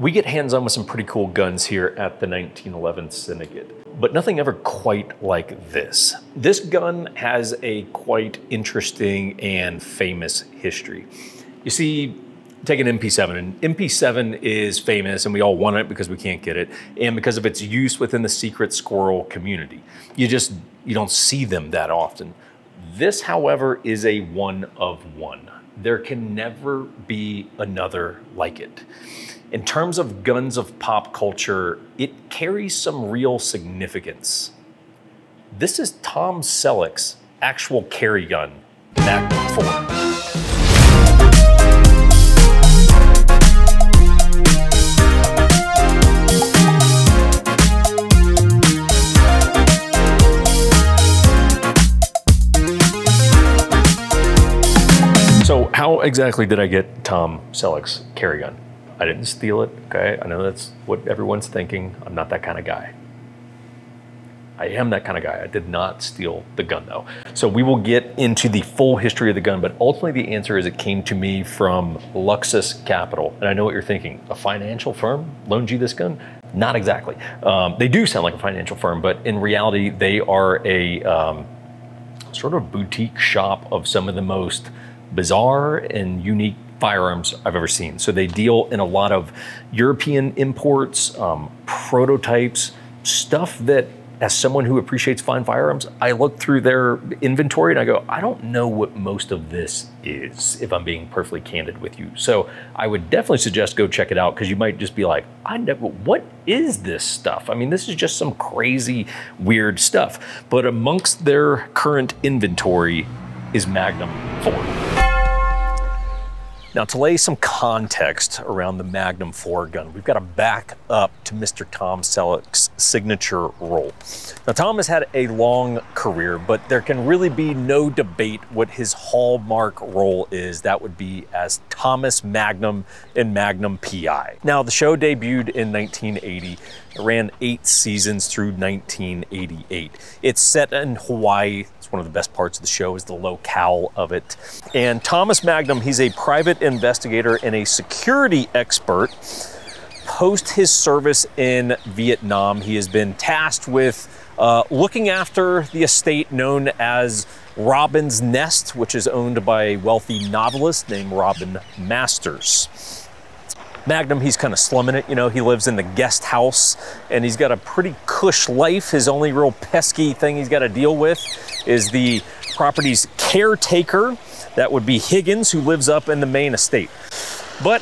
We get hands-on with some pretty cool guns here at the 1911 Syndicate, but nothing ever quite like this. This gun has a quite interesting and famous history. You see, take an MP7, and MP7 is famous and we all want it because we can't get it and because of its use within the secret squirrel community. You don't see them that often. This, however, is a one of one. There can never be another like it. In terms of guns of pop culture, it carries some real significance. This is Tom Selleck's actual carry gun, Magnum PI. So how exactly did I get Tom Selleck's carry gun? I didn't steal it, okay? I know that's what everyone's thinking. I'm not that kind of guy. I am that kind of guy. I did not steal the gun though. So we will get into the full history of the gun, but ultimately the answer is it came to me from Luxus Capital. And I know what you're thinking, a financial firm loaned you this gun? Not exactly. They do sound like a financial firm, but in reality, they are a sort of boutique shop of some of the most bizarre and unique firearms I've ever seen. So they deal in a lot of European imports, prototypes, stuff that as someone who appreciates fine firearms, I look through their inventory and I go, I don't know what most of this is, if I'm being perfectly candid with you. So I would definitely suggest go check it out because you might just be like, what is this stuff? I mean, this is just some crazy, weird stuff. But amongst their current inventory is Magnum PI. Now to lay some context around the Magnum PI gun, we've got to back up to Mr. Tom Selleck's signature role. Now Tom has had a long career, but there can really be no debate what his hallmark role is. That would be as Thomas Magnum in Magnum PI. Now the show debuted in 1980. It ran 8 seasons through 1988. It's set in Hawaii. It's one of the best parts of the show is the locale of it. And Thomas Magnum, he's a private investigator and a security expert. Post his service in Vietnam, he has been tasked with looking after the estate known as Robin's Nest, which is owned by a wealthy novelist named Robin Masters. Magnum, he's kind of slumming it, you know, he lives in the guest house and he's got a pretty cush life. His only real pesky thing he's got to deal with is the property's caretaker. That would be Higgins, who lives up in the main estate. But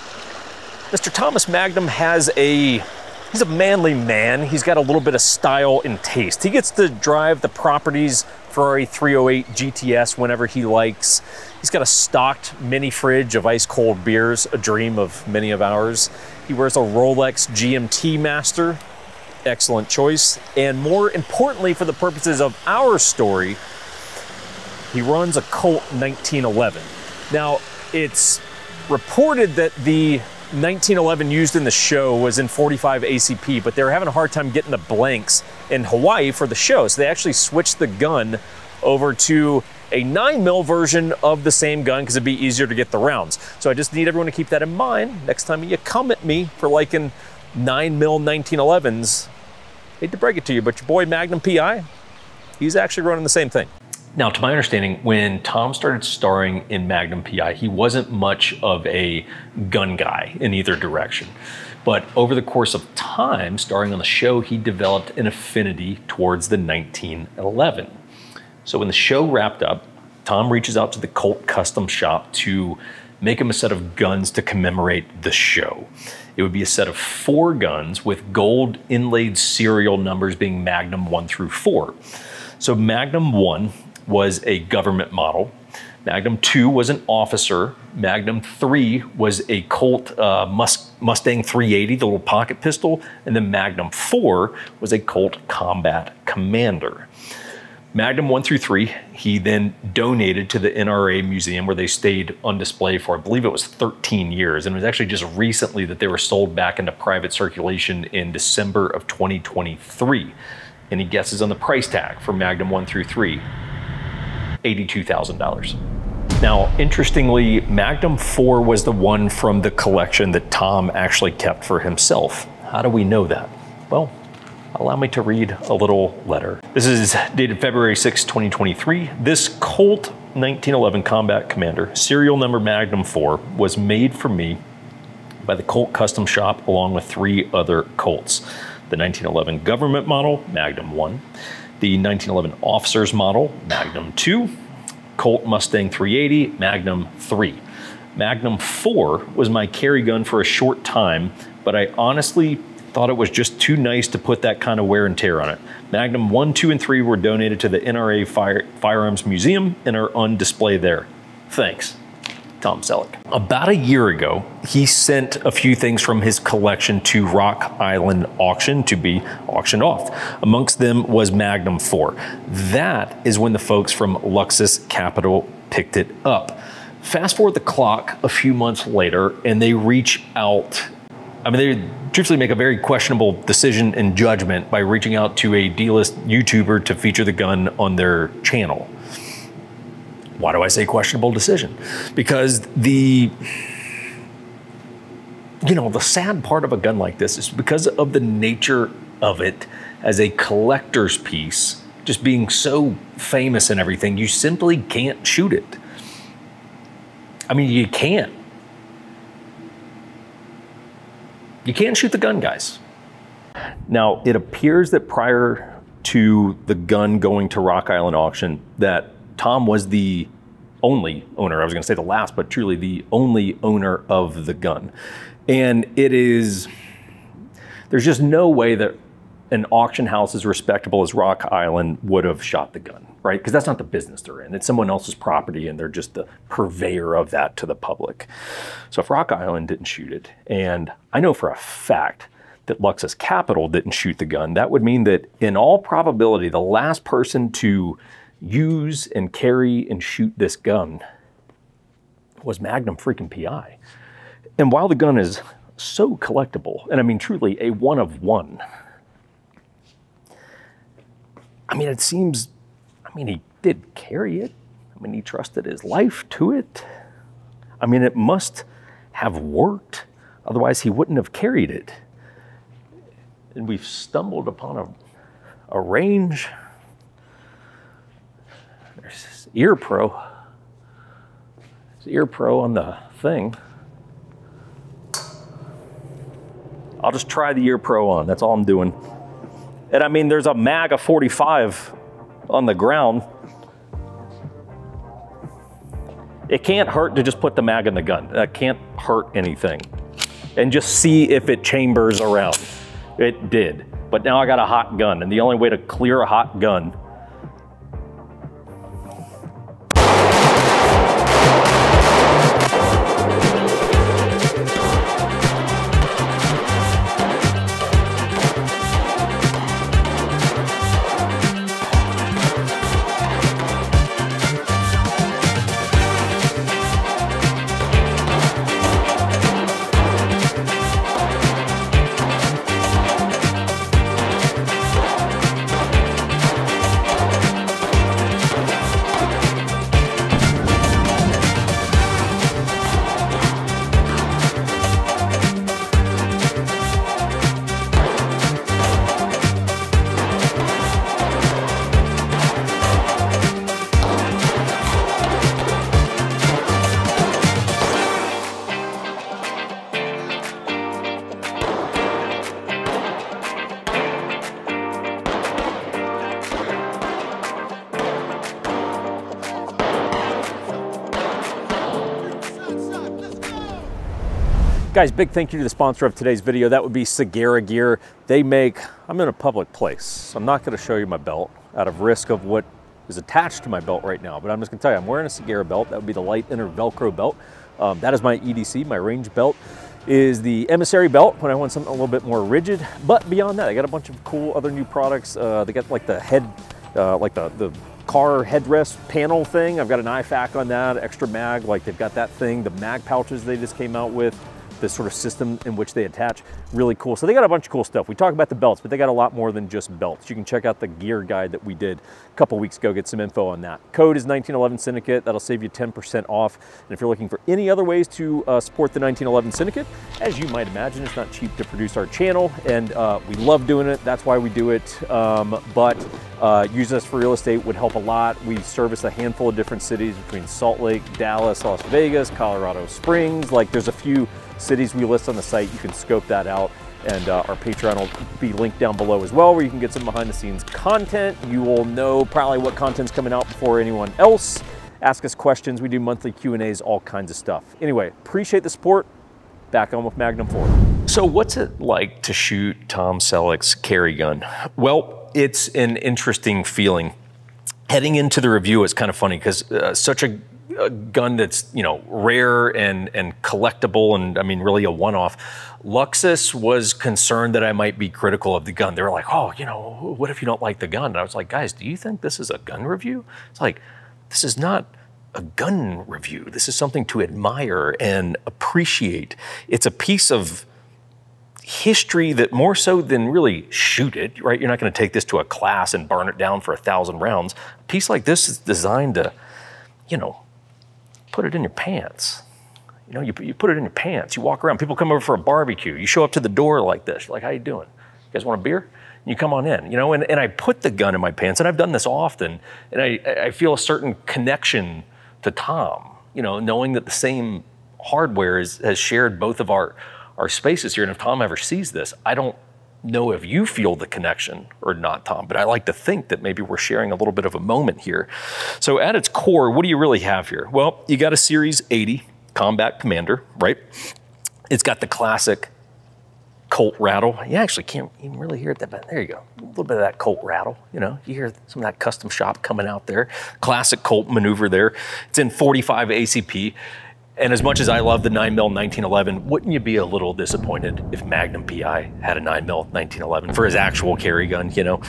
Mr. Thomas Magnum has he's a manly man. He's got a little bit of style and taste. He gets to drive the property's Ferrari 308 GTS whenever he likes. He's got a stocked mini fridge of ice cold beers, a dream of many of ours. He wears a Rolex GMT Master, excellent choice. And more importantly, for the purposes of our story, he runs a Colt 1911. Now, it's reported that the 1911 used in the show was in 45 ACP, but they were having a hard time getting the blanks in Hawaii for the show. So they actually switched the gun over to a 9mm version of the same gun because it'd be easier to get the rounds. So I just need everyone to keep that in mind. Next time you come at me for liking 9mm 1911s, hate to break it to you, but your boy Magnum PI, he's actually running the same thing. Now, to my understanding, when Tom started starring in Magnum PI, he wasn't much of a gun guy in either direction. But over the course of time, starring on the show, he developed an affinity towards the 1911. So when the show wrapped up, Tom reaches out to the Colt Custom Shop to make him a set of guns to commemorate the show. It would be a set of 4 guns with gold inlaid serial numbers being Magnum 1 through 4. So Magnum 1 was a government model. Magnum 2 was an officer. Magnum 3 was a Colt Mustang 380, the little pocket pistol. And then Magnum 4 was a Colt Combat Commander. Magnum 1 through 3, he then donated to the NRA Museum where they stayed on display for, I believe it was 13 years. And it was actually just recently that they were sold back into private circulation in December of 2023. Any guesses on the price tag for Magnum 1 through 3? $82,000. Now, interestingly, Magnum 4 was the one from the collection that Tom actually kept for himself. How do we know that? Well, allow me to read a little letter. This is dated February 6, 2023. This Colt 1911 Combat Commander, serial number Magnum 4, was made for me by the Colt Custom Shop along with 3 other Colts. The 1911 Government Model, Magnum 1. The 1911 Officer's Model, Magnum 2. Colt Mustang 380, Magnum 3. Magnum 4 was my carry gun for a short time, but I honestly thought it was just too nice to put that kind of wear and tear on it. Magnum 1, 2, and 3 were donated to the NRA Firearms Museum and are on display there. Thanks, Tom Selleck. About a year ago, he sent a few things from his collection to Rock Island Auction to be auctioned off. Amongst them was Magnum 4. That is when the folks from Luxus Capital picked it up. Fast forward the clock a few months later, and they reach out. I mean, they truthfully make a very questionable decision and judgment by reaching out to a D-list YouTuber to feature the gun on their channel. Why do I say questionable decision? Because the sad part of a gun like this is because of the nature of it as a collector's piece, just being so famous and everything, you simply can't shoot it. I mean, you can't. You can't shoot the gun, guys. Now, it appears that prior to the gun going to Rock Island Auction, that Tom was the only owner, I was gonna say the last, but truly the only owner of the gun. And it is, there's just no way that an auction house as respectable as Rock Island would have shot the gun, right? Because that's not the business they're in. It's someone else's property and they're just the purveyor of that to the public. So if Rock Island didn't shoot it, and I know for a fact that Luxus Capital didn't shoot the gun, that would mean that in all probability, the last person to use and carry and shoot this gun was Magnum freaking PI. And while the gun is so collectible, and I mean truly a one of one, I mean, it seems, I mean, he did carry it. I mean, he trusted his life to it. I mean, it must have worked. Otherwise, he wouldn't have carried it. And we've stumbled upon a range. There's this ear pro. There's ear pro on the thing. I'll just try the ear pro on. That's all I'm doing. And I mean, there's a mag of 45 on the ground. It can't hurt to just put the mag in the gun. That can't hurt anything. And just see if it chambers around. It did. But now I got a hot gun, and the only way to clear a hot gun. Guys, big thank you to the sponsor of today's video. That would be Sigueira Gear. They make, I'm in a public place, so I'm not gonna show you my belt out of risk of what is attached to my belt right now, but I'm just gonna tell you, I'm wearing a Sigueira belt. That would be the light inner Velcro belt. That is my EDC, my range belt. Is the emissary belt when I want something a little bit more rigid. But beyond that, I got a bunch of cool other new products. They got like the head, like the car headrest panel thing. I've got an IFAC on that, extra mag, like they've got that thing, the mag pouches they just came out with. this sort of system in which they attach. Really cool. So they got a bunch of cool stuff. We talk about the belts, but they got a lot more than just belts. You can check out the gear guide that we did a couple weeks ago, get some info on that. Code is 1911 Syndicate. That'll save you 10% off. And if you're looking for any other ways to support the 1911 Syndicate, as you might imagine, it's not cheap to produce our channel, and we love doing it. That's why we do it. But using us for real estate would help a lot. We service a handful of different cities between Salt Lake, Dallas, Las Vegas, Colorado Springs. Like, there's a few cities we list on the site. You can scope that out, and our Patreon will be linked down below as well, where you can get some behind the scenes content. You will know probably what content's coming out before anyone else. Ask us questions. We do monthly Q&As, all kinds of stuff. Anyway, appreciate the support. Back on with Magnum 4. So what's it like to shoot Tom Selleck's carry gun? Well, it's an interesting feeling. Heading into the review, it's kind of funny because such a gun that's, you know, rare and collectible, and I mean really a one-off. Luxus was concerned that I might be critical of the gun. They were like, oh, you know, what if you don't like the gun? And I was like, guys, do you think this is a gun review? It's like, this is not a gun review. This is something to admire and appreciate. It's a piece of history that, more so than really shoot it, right? You're not going to take this to a class and burn it down for 1,000 rounds. A piece like this is designed to, you know, put it in your pants. You know, you put it in your pants. You walk around. People come over for a barbecue. You show up to the door like this. You're like, how you doing? You guys want a beer? You come on in, you know, and I put the gun in my pants, and I've done this often, and I feel a certain connection to Tom, you know, knowing that the same hardware has shared both of our spaces here. And if Tom ever sees this, I don't know if you feel the connection or not, Tom, but I like to think that maybe we're sharing a little bit of a moment here. So at its core, what do you really have here? Well, you got a Series 80 Combat Commander, right? It's got the classic Colt rattle. You actually can't even really hear it that bad. There you go. A little bit of that Colt rattle. You know, you hear some of that Custom Shop coming out there. Classic Colt maneuver there. It's in 45 ACP. And as much as I love the 9mm 1911, wouldn't you be a little disappointed if Magnum PI had a 9mm 1911 for his actual carry gun, you know?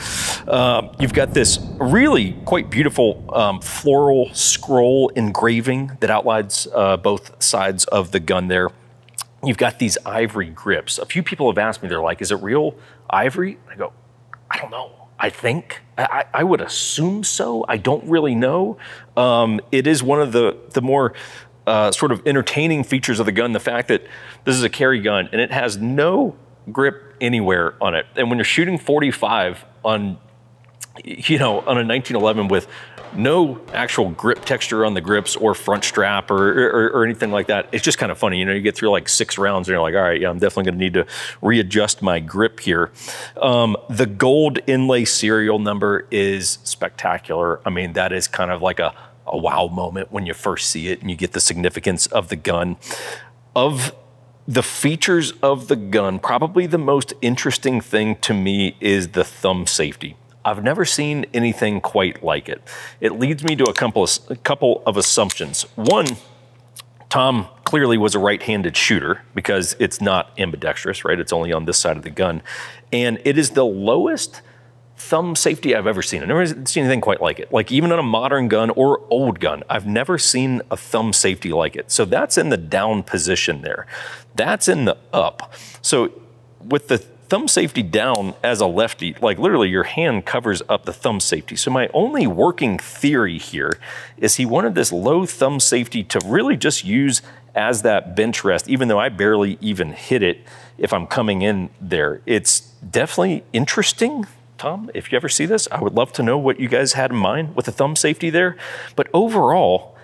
You've got this really quite beautiful floral scroll engraving that outlines both sides of the gun there. You've got these ivory grips. A few people have asked me, they're like, is it real ivory? I go, I don't know. I think, I would assume so. I don't really know. It is one of the more sort of entertaining features of the gun, the fact that this is a carry gun and it has no grip anywhere on it. And when you're shooting 45 on, you know, on a 1911 with no actual grip texture on the grips or front strap or anything like that, it's just kind of funny. You know, you get through like 6 rounds and you're like, all right, yeah, I'm definitely going to need to readjust my grip here. The gold inlay serial number is spectacular. I mean, that is kind of like a wow moment when you first see it and you get the significance of the gun. Of the features of the gun, probably the most interesting thing to me is the thumb safety. I've never seen anything quite like it. It leads me to a couple of assumptions. One, Tom clearly was a right-handed shooter because it's not ambidextrous, right? It's only on this side of the gun. And it is the lowest thumb safety I've ever seen. I've never seen anything quite like it. Like, even on a modern gun or old gun, I've never seen a thumb safety like it. So that's in the down position there. That's in the up. So with the thumb safety down as a lefty, like literally your hand covers up the thumb safety. So my only working theory here is he wanted this low thumb safety to really just use as that bench rest, even though I barely even hit it if I'm coming in there. It's definitely interesting. Tom, if you ever see this, I would love to know what you guys had in mind with the thumb safety there. But overall,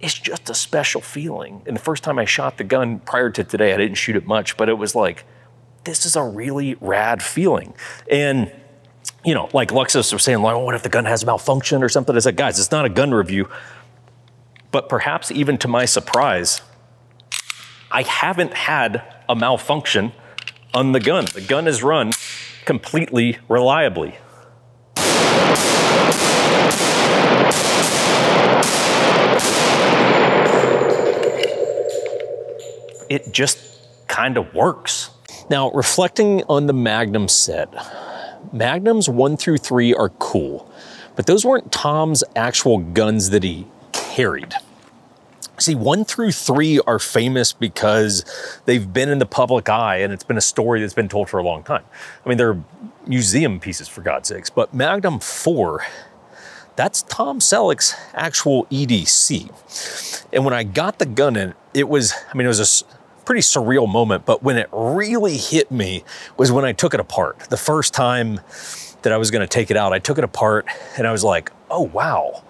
it's just a special feeling. And the first time I shot the gun prior to today, I didn't shoot it much, but it was like, this is a really rad feeling. And, you know, like Luxus was saying, like, oh, what if the gun has malfunction or something? I said, guys, it's not a gun review. But perhaps even to my surprise, I haven't had a malfunction on the gun. The gun is run completely reliably. It just kind of works. Now, reflecting on the Magnum set, Magnums 1 through 3 are cool, but those weren't Tom's actual guns that he carried. See, 1 through 3 are famous because they've been in the public eye and it's been a story that's been told for a long time. I mean, they're museum pieces, for God's sakes. But Magnum 4, that's Tom Selleck's actual EDC. And when I got the gun in, it was, I mean, it was a pretty surreal moment, but when it really hit me was when I took it apart. The first time that I was gonna take it out, I took it apart and I was like, oh, wow.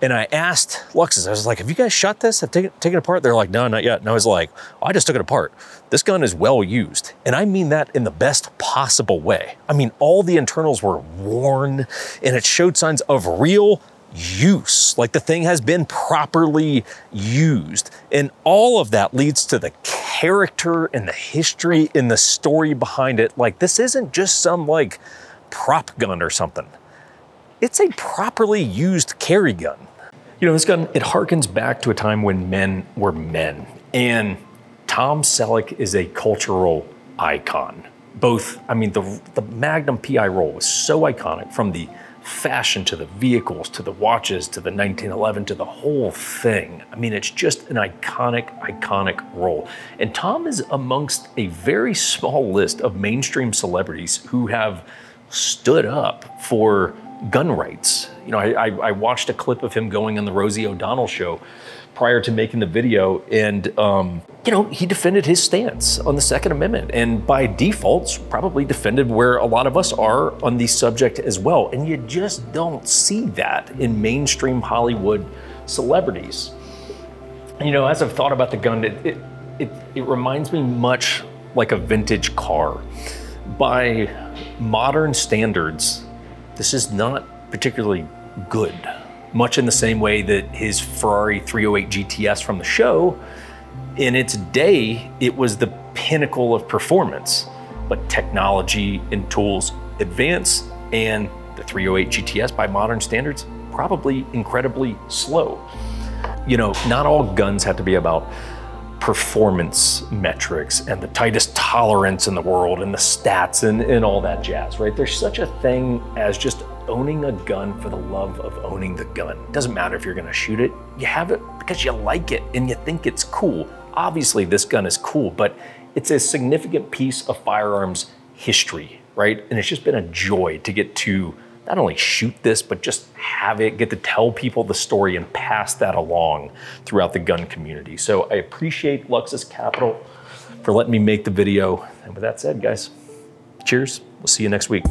And I asked Luxus, I was like, have you guys shot this? Have taken it apart? They're like, no, not yet. And I was like, oh, I just took it apart. This gun is well used. And I mean that in the best possible way. I mean, all the internals were worn and it showed signs of real use. Like the thing has been properly used. And all of that leads to the character and the history and the story behind it. Like this isn't just some like prop gun or something. It's a properly used carry gun. You know, this gun, it harkens back to a time when men were men. And Tom Selleck is a cultural icon. Both, I mean, the Magnum PI roll was so iconic, from the fashion to the vehicles, to the watches, to the 1911, to the whole thing. I mean, it's just an iconic role. And Tom is amongst a very small list of mainstream celebrities who have stood up for gun rights. You know, I watched a clip of him going on the Rosie O'Donnell show prior to making the video, and you know, he defended his stance on the Second Amendment, and by default probably defended where a lot of us are on the subject as well. And you just don't see that in mainstream Hollywood celebrities. And, you know, as I've thought about the gun, it reminds me much like a vintage car. By modern standards, this is not particularly good, much in the same way that his Ferrari 308 GTS from the show, in its day, it was the pinnacle of performance, but technology and tools advance, and the 308 GTS by modern standards, probably incredibly slow. You know, not all guns have to be about performance metrics and the tightest tolerance in the world and the stats and all that jazz, right? There's such a thing as just owning a gun for the love of owning the gun. It doesn't matter if you're gonna shoot it, you have it because you like it and you think it's cool. Obviously this gun is cool, but it's a significant piece of firearms history, right? And it's just been a joy to get to not only shoot this, but just have it, get to tell people the story and pass that along throughout the gun community. So I appreciate Luxus Capital for letting me make the video. And with that said, guys, cheers. We'll see you next week.